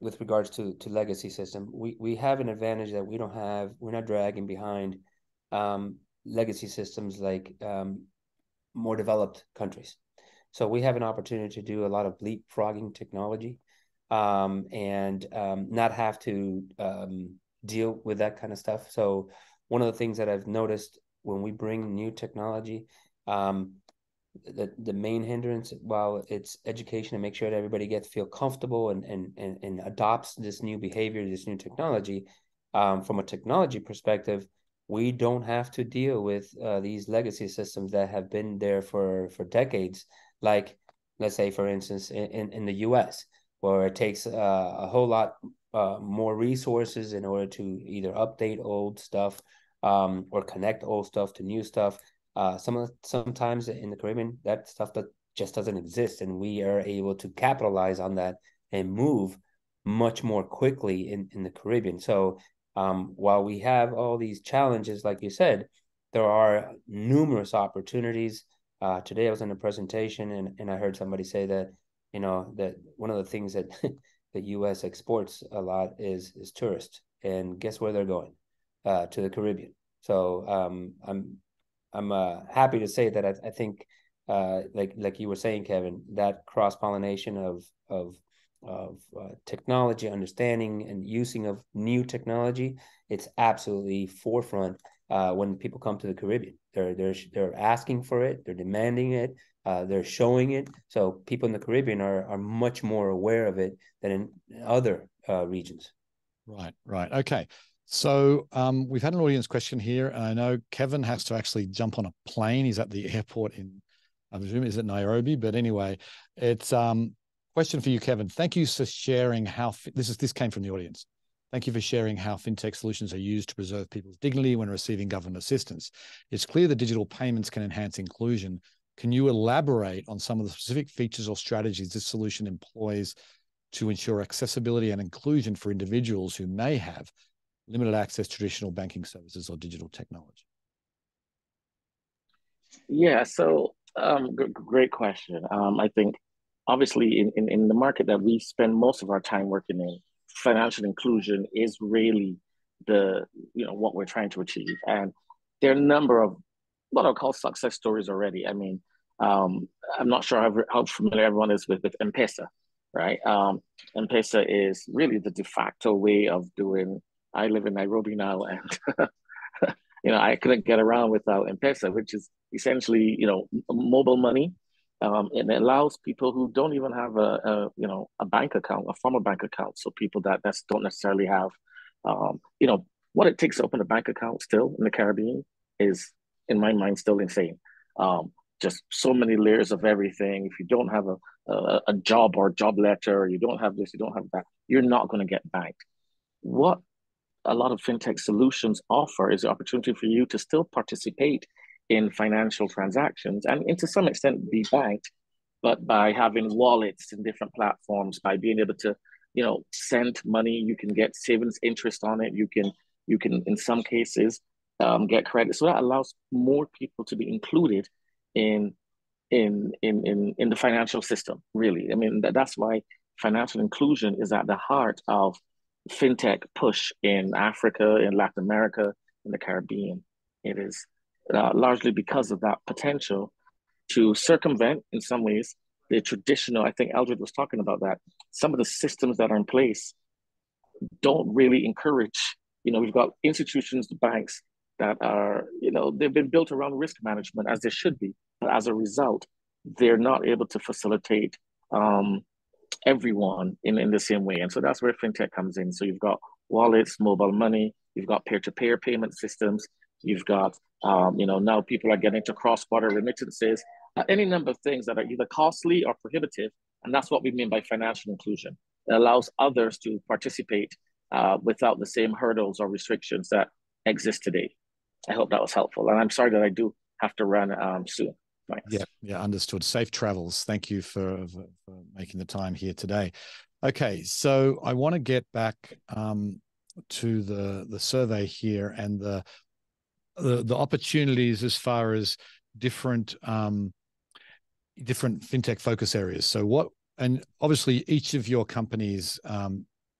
with regards to legacy system, we have an advantage that we don't have. We're not dragging behind legacy systems like more developed countries. So we have an opportunity to do a lot of leapfrogging technology. And not have to deal with that kind of stuff. So one of the things that I've noticed when we bring new technology, the main hindrance, while it's education and make sure that everybody feel comfortable and adopts this new behavior, this new technology, from a technology perspective, we don't have to deal with these legacy systems that have been there for decades. Like, let's say, for instance, in the US, where it takes a whole lot more resources in order to either update old stuff or connect old stuff to new stuff. Sometimes in the Caribbean, that stuff that just doesn't exist, and we are able to capitalize on that and move much more quickly in the Caribbean. So while we have all these challenges, like you said, there are numerous opportunities. Today I was in a presentation and I heard somebody say that, you know, that one of the things that the U.S. exports a lot is tourists. And guess where they're going? To the Caribbean. So I'm happy to say that I think like you were saying, Kevin, that cross-pollination of technology, understanding and using of new technology, it's absolutely forefront when people come to the Caribbean. They're asking for it, they're demanding it, they're showing it. So people in the Caribbean are much more aware of it than in other regions. Right. Okay. So we've had an audience question here, and I know Kevin has to actually jump on a plane. He's at the airport in, I presume, is it Nairobi? But anyway, it's question for you, Kevin. Thank you for sharing how, this came from the audience. Thank you for sharing how fintech solutions are used to preserve people's dignity when receiving government assistance. It's clear that digital payments can enhance inclusion. Can you elaborate on some of the specific features or strategies this solution employs to ensure accessibility and inclusion for individuals who may have limited access to traditional banking services or digital technology? Yeah, so great question. I think obviously in the market that we spend most of our time working in, financial inclusion is really what we're trying to achieve. And there are a number of what I'll call success stories already. I mean, I'm not sure how familiar everyone is with M-Pesa, right? M-Pesa is really the de facto way of doing. I live in Nairobi now, and I couldn't get around without M-Pesa, which is essentially mobile money. It allows people who don't even have a bank account, a formal bank account, so people that don't necessarily have what it takes to open a bank account still in the Caribbean is, in my mind, still insane. Just so many layers of everything. If you don't have a job or a job letter, or you don't have this, you don't have that, you're not going to get banked. What a lot of fintech solutions offer is the opportunity for you to still participate in financial transactions and to some extent be banked, but by having wallets in different platforms, by being able to, send money, you can get savings interest on it. You can in some cases get credit. So that allows more people to be included in the financial system, really. I mean, that's why financial inclusion is at the heart of fintech push in Africa, in Latin America, in the Caribbean. It is largely because of that potential to circumvent, in some ways, the traditional, I think Eldred was talking about that, some of the systems that are in place don't really encourage, we've got institutions, the banks that are, they've been built around risk management as they should be, but as a result, they're not able to facilitate everyone in the same way. And so that's where fintech comes in. So you've got wallets, mobile money, you've got peer-to-peer payment systems, you've got, now people are getting into cross-border remittances, any number of things that are either costly or prohibitive. And that's what we mean by financial inclusion. It allows others to participate without the same hurdles or restrictions that exist today. I hope that was helpful. And I'm sorry that I do have to run soon. Thanks. Yeah, understood. Safe travels. Thank you for making the time here today. Okay, so I want to get back to the survey here and the opportunities as far as different fintech focus areas. So and obviously each of your companies,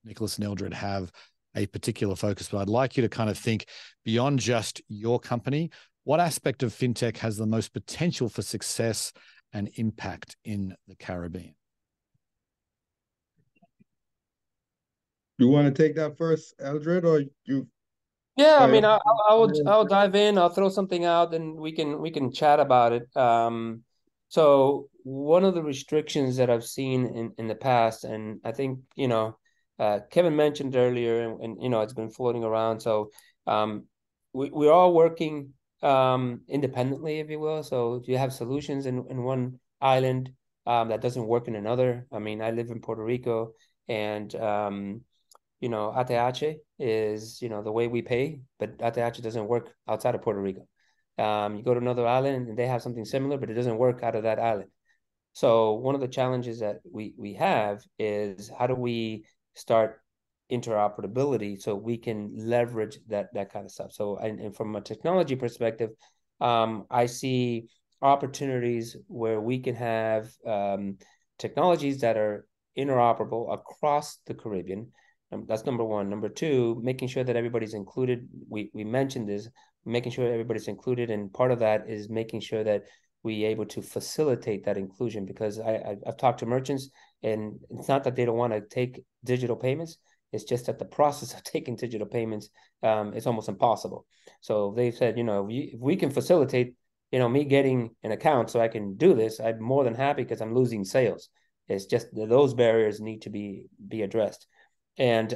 Nicholas and Eldred, have a particular focus, but I'd like you to kind of think beyond just your company. What aspect of fintech has the most potential for success and impact in the Caribbean? You want to take that first, Eldred, or you? Yeah, I mean, I'll dive in. I'll throw something out, and we can chat about it. So one of the restrictions that I've seen in the past, and I think Kevin mentioned earlier, and it's been floating around. So we're all working independently, if you will. So if you have solutions in one island that doesn't work in another, I mean, I live in Puerto Rico, and Ateache is the way we pay, but Ateache doesn't work outside of Puerto Rico. You go to another island and they have something similar, but it doesn't work out of that island. So one of the challenges that we have is how do we start interoperability so we can leverage that kind of stuff. So, and from a technology perspective, I see opportunities where we can have technologies that are interoperable across the Caribbean. That's number one. Number two, making sure that everybody's included. We mentioned this, making sure everybody's included. And part of that is making sure that we're able to facilitate that inclusion, because I've talked to merchants, and it's not that they don't want to take digital payments. It's just that the process of taking digital payments is almost impossible. So they've said, you know, if we can facilitate, you know, me getting an account so I can do this, I'm more than happy, because I'm losing sales. It's just those barriers need to be addressed. And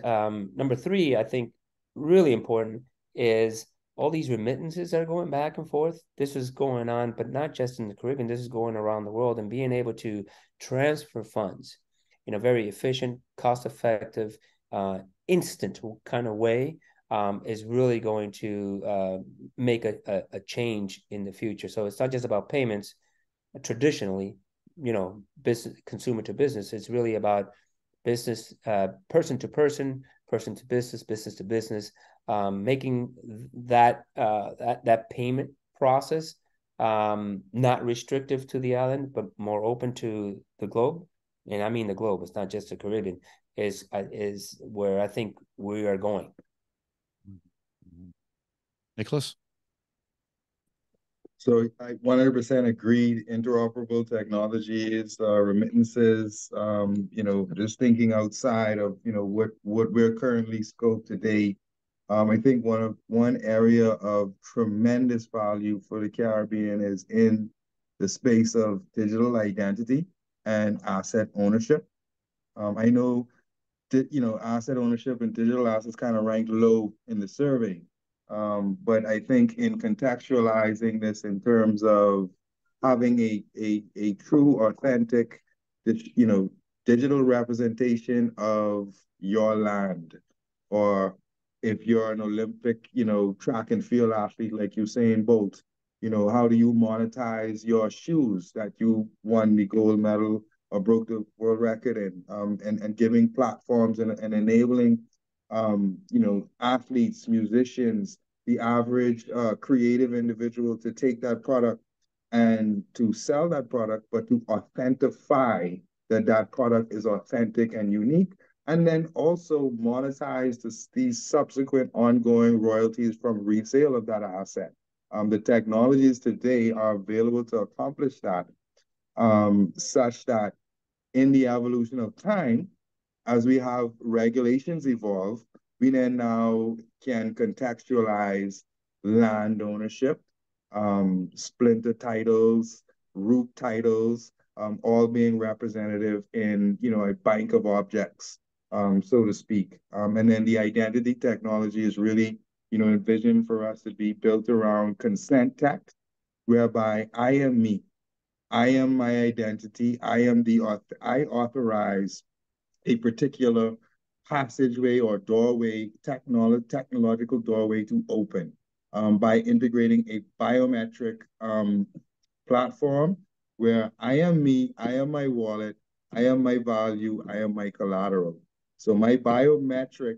number three, I think really important, is all these remittances that are going back and forth. This is going on, but not just in the Caribbean. This is going around the world, and being able to transfer funds in a very efficient, cost-effective, instant kind of way is really going to make a change in the future. So it's not just about payments traditionally, you know, business, consumer to business. It's really about business, person to person, person to business, business to business, making that payment process not restrictive to the island, but more open to the globe. And I mean the globe, it's not just the Caribbean, is where I think we are going. Nicholas? So I 100% agreed. Interoperable technologies, remittances, you know, just thinking outside of, you know, what we're currently scoped today. I think one area of tremendous value for the Caribbean is in the space of digital identity and asset ownership. I know that, you know, asset ownership and digital assets kind of ranked low in the survey. But I think in contextualizing this in terms of having a true, authentic, you know, digital representation of your land, or if you're an Olympic, you know, track and field athlete like Usain Bolt, you know, how do you monetize your shoes that you won the gold medal or broke the world record in, and giving platforms and enabling you know, athletes, musicians, the average creative individual to take that product and to sell that product, but to authentify that product is authentic and unique, and then also monetize these subsequent ongoing royalties from resale of that asset. The technologies today are available to accomplish that, such that in the evolution of time, as we have regulations evolve, we then now can contextualize land ownership, splinter titles, root titles, all being representative in, you know, a bank of objects, so to speak. And then the identity technology is really, you know, envisioned for us to be built around consent tech, whereby I am me, I am my identity, I am the author, I authorize a particular passageway or doorway, technological doorway to open by integrating a biometric platform where I am me, I am my wallet, I am my value, I am my collateral. So my biometric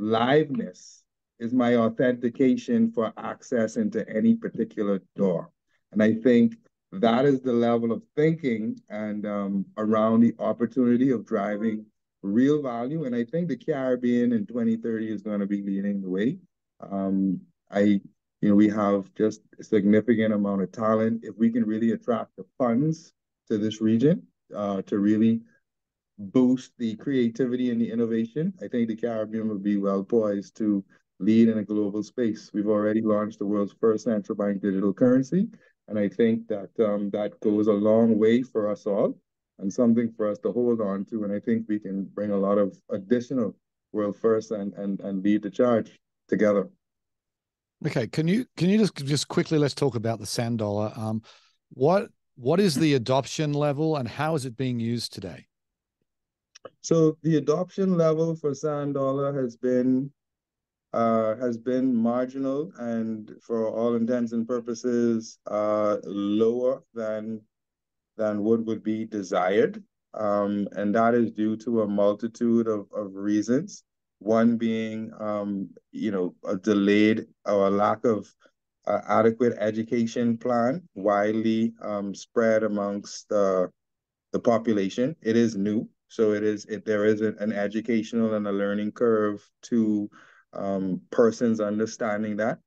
liveness is my authentication for access into any particular door. And I think that is the level of thinking and around the opportunity of driving real value. And I think the Caribbean in 2030 is going to be leading the way. You know, we have just a significant amount of talent. If we can really attract the funds to this region to really boost the creativity and the innovation, I think the Caribbean will be well poised to lead in a global space. We've already launched the world's first central bank digital currency. And I think that that goes a long way for us all, and something for us to hold on to. And I think we can bring a lot of additional world first and lead the charge together. Okay, can you just quickly, let's talk about the Sand Dollar. What is the adoption level, and how is it being used today? So the adoption level for Sand Dollar has been marginal, and for all intents and purposes lower than what would be desired. And that is due to a multitude of reasons. One being, a delayed or a lack of adequate education plan widely spread amongst the population. It is new, so there is an educational and a learning curve to persons understanding that.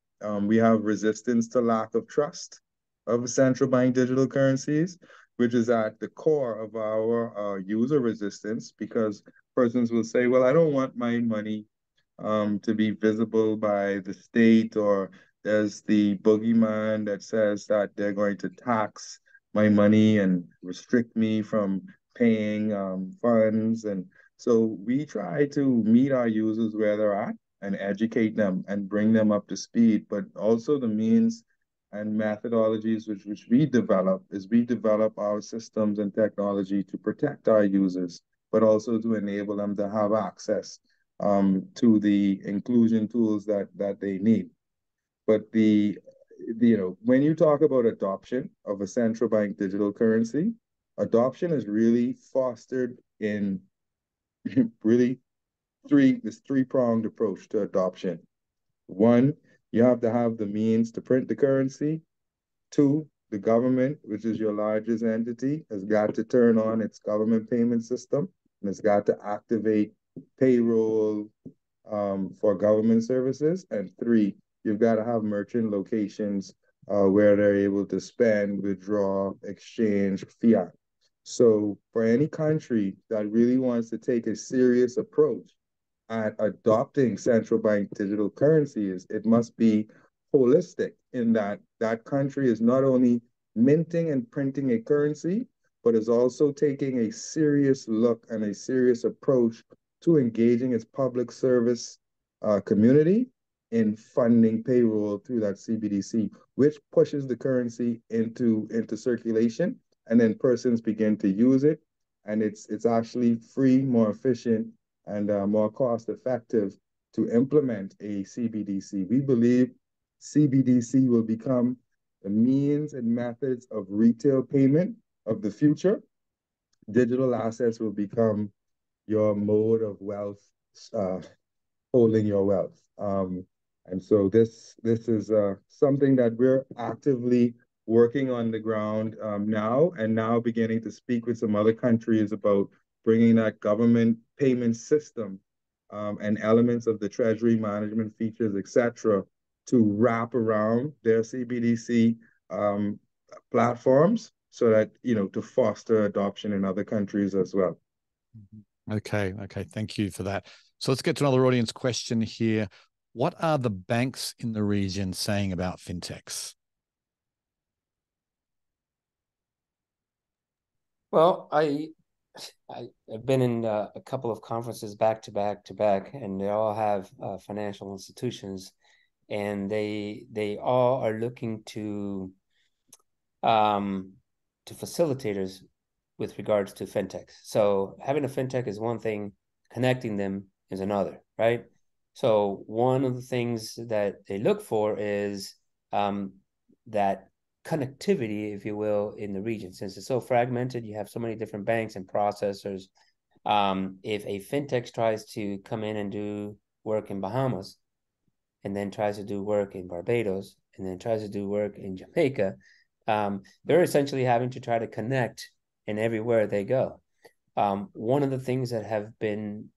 We have resistance to lack of trust of central bank digital currencies, which is at the core of our user resistance, because persons will say, well, I don't want my money to be visible by the state, or there's the boogeyman that says that they're going to tax my money and restrict me from paying funds. And so we try to meet our users where they're at and educate them and bring them up to speed. But also the means and methodologies which we develop is we develop our systems and technology to protect our users, but also to enable them to have access to the inclusion tools that they need. But when you talk about adoption of a central bank digital currency, adoption is really fostered in really this three-pronged approach to adoption. One, you have to have the means to print the currency. Two, the government, which is your largest entity, has got to turn on its government payment system, and it's got to activate payroll for government services. And three, you've got to have merchant locations where they're able to spend, withdraw, exchange, fiat. So for any country that really wants to take a serious approach at adopting central bank digital currencies, it must be holistic in that country is not only minting and printing a currency, but is also taking a serious look and a serious approach to engaging its public service community in funding payroll through that CBDC, which pushes the currency into circulation, and then persons begin to use it, and it's actually free, more efficient, and more cost effective to implement a CBDC. We believe CBDC will become the means and methods of retail payment of the future. Digital assets will become your mode of wealth, holding your wealth. And so this is something that we're actively working on the ground now, and now beginning to speak with some other countries about bringing that government payment system and elements of the treasury management features, et cetera, to wrap around their CBDC platforms so that, to foster adoption in other countries as well. Okay, thank you for that. So let's get to another audience question here. What are the banks in the region saying about fintechs? Well, I've been in a couple of conferences back to back, and they all have financial institutions, and they all are looking to facilitators with regards to fintechs. So having a fintech is one thing, connecting them is another, right? So one of the things that they look for is that connectivity, if you will, in the region. Since it's so fragmented, you have so many different banks and processors. If a fintech tries to come in and do work in Bahamas, and then tries to do work in Barbados, and then tries to do work in Jamaica, they're essentially having to try to connect in everywhere they go. One of the things that have been,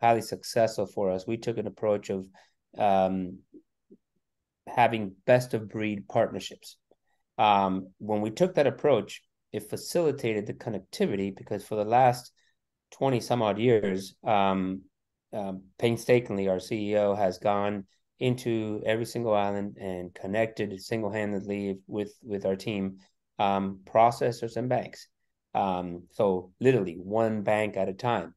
highly successful for us, we took an approach of having best of breed partnerships. When we took that approach, it facilitated the connectivity, because for the last 20 some odd years, painstakingly, our CEO has gone into every single island and connected single-handedly with our team, processors and banks. So literally one bank at a time.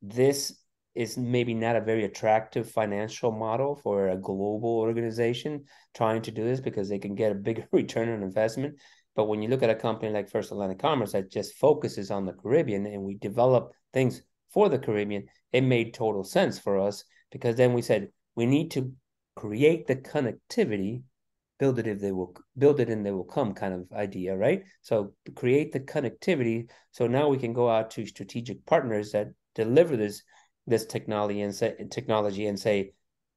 This is maybe not a very attractive financial model for a global organization trying to do this, because they can get a bigger return on investment. But when you look at a company like First Atlantic Commerce that just focuses on the Caribbean, and we develop things for the Caribbean, it made total sense for us, because then we said we need to create the connectivity build it if they will, build it and they will come kind of idea, right? So create the connectivity. So now we can go out to strategic partners that deliver this technology and say,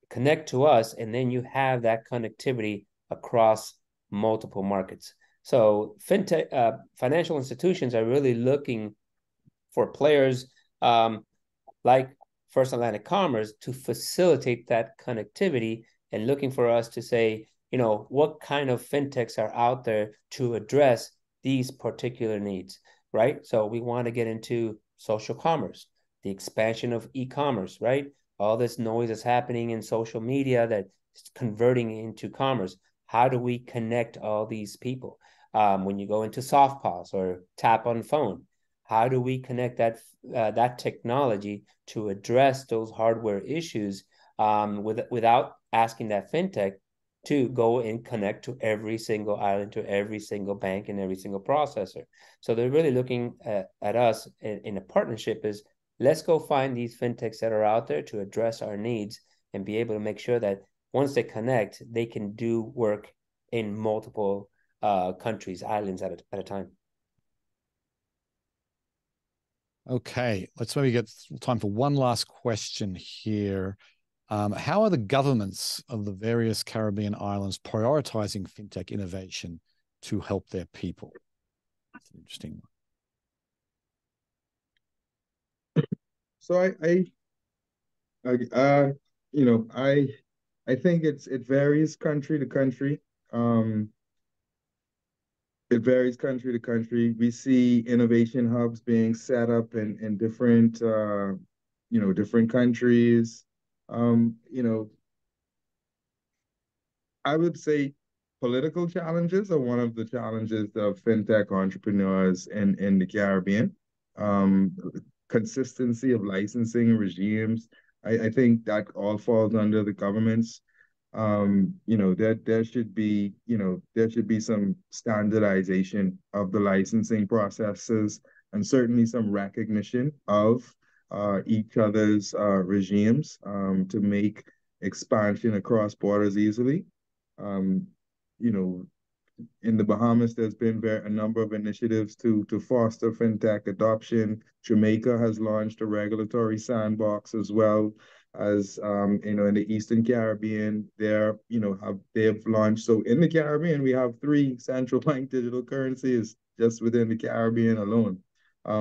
connect to us, and then you have that connectivity across multiple markets. So fintech financial institutions are really looking for players like First Atlantic Commerce to facilitate that connectivity, and looking for us to say, you know, what kind of fintechs are out there to address these particular needs, right? So we want to get into social commerce, the expansion of e-commerce, right? All this noise that's happening in social media that is converting into commerce. How do we connect all these people? When you go into soft pause or tap on phone, how do we connect that that technology to address those hardware issues without asking that fintech to go and connect to every single island, to every single bank and every single processor? So they're really looking at us in a partnership is, let's go find these fintechs that are out there to address our needs and be able to make sure that once they connect, they can do work in multiple countries, islands at a time. Okay, let's maybe get time for one last question here. How are the governments of the various Caribbean islands prioritizing fintech innovation to help their people? That's an interesting one. So I think it varies country to country. It varies country to country. We see innovation hubs being set up in different, different countries. I would say political challenges are one of the challenges of fintech entrepreneurs in the Caribbean. Consistency of licensing regimes. I think that all falls under the governments. There should be some standardization of the licensing processes, and certainly some recognition of each other's regimes to make expansion across borders easily. In the Bahamas, there's been a number of initiatives to foster fintech adoption. Jamaica has launched a regulatory sandbox, as well as in the Eastern Caribbean, they've launched. So in the Caribbean, we have 3 central bank digital currencies just within the Caribbean alone.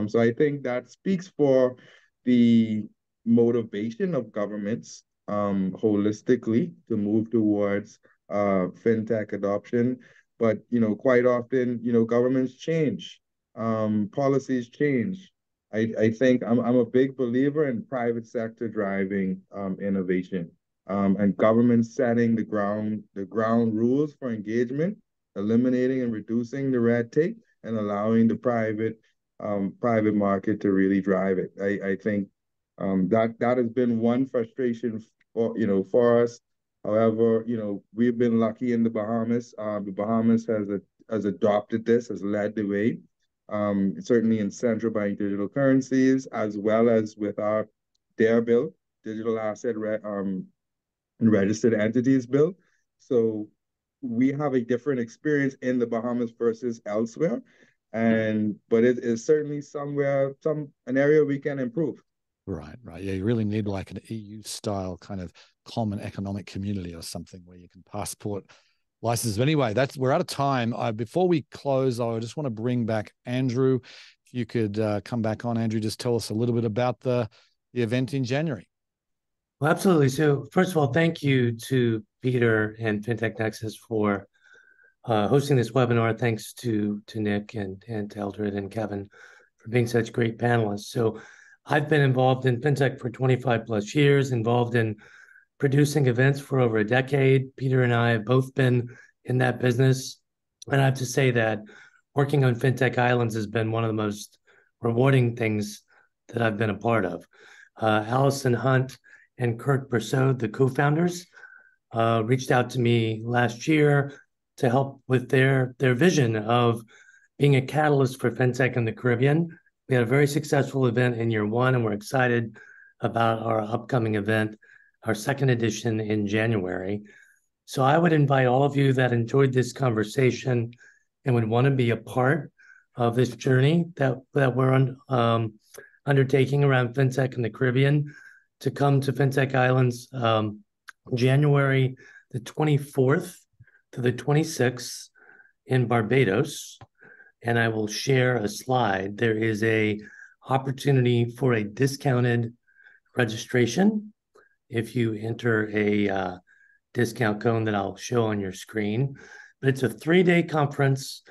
So I think that speaks for the motivation of governments holistically to move towards fintech adoption. But, quite often, governments change, policies change. I think I'm a big believer in private sector driving innovation and government setting the ground rules for engagement, eliminating and reducing the red tape, and allowing the private market to really drive it. I think that has been one frustration for us. However, we've been lucky in the Bahamas. The Bahamas has adopted this, has led the way, certainly in central bank digital currencies, as well as with our DARE bill, digital asset registered entities bill. So we have a different experience in the Bahamas versus elsewhere, but it is certainly an area we can improve. Right. Yeah, you really need like an EU-style kind of common economic community or something where you can passport licenses. But anyway, we're out of time. Before we close, I just want to bring back Andrew. If you could come back on, Andrew, just tell us a little bit about the event in January. Well, absolutely. So first of all, thank you to Peter and Fintech Nexus for hosting this webinar. Thanks to Nick and to Eldred and Kevin for being such great panelists. So I've been involved in fintech for 25 plus years, involved in producing events for over a decade. Peter and I have both been in that business. And I have to say that working on Fintech Islands has been one of the most rewarding things that I've been a part of. Allison Hunt and Kurt Persaud, the co-founders, reached out to me last year to help with their vision of being a catalyst for fintech in the Caribbean. We had a very successful event in year one, and we're excited about our upcoming event, our second edition in January. So I would invite all of you that enjoyed this conversation and would want to be a part of this journey that we're undertaking around FinTech in the Caribbean to come to FinTech Islands January the 24th to the 26th in Barbados. And I will share a slide. There is a opportunity for a discounted registration if you enter a discount code that I'll show on your screen. But it's a 3-day conference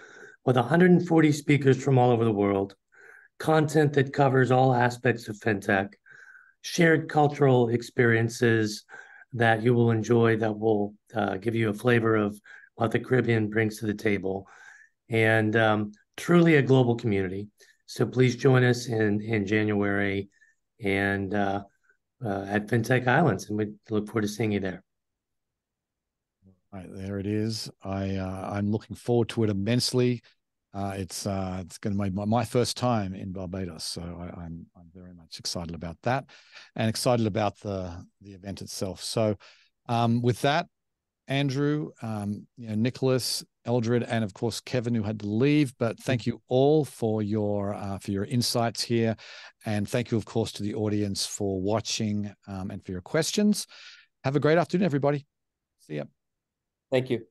with 140 speakers from all over the world, content that covers all aspects of FinTech, shared cultural experiences that you will enjoy that will give you a flavor of what the Caribbean brings to the table, and truly a global community. So please join us in January and at FinTech Islands, and we look forward to seeing you there. All right, there it is. I'm looking forward to it immensely. It's going to be my first time in Barbados, so I'm very much excited about that, and excited about the event itself. So, with that, Andrew, Nicholas, Eldred, and of course Kevin, who had to leave. But thank you all for your insights here, and thank you, of course, to the audience for watching and for your questions. Have a great afternoon, everybody. See ya. Thank you.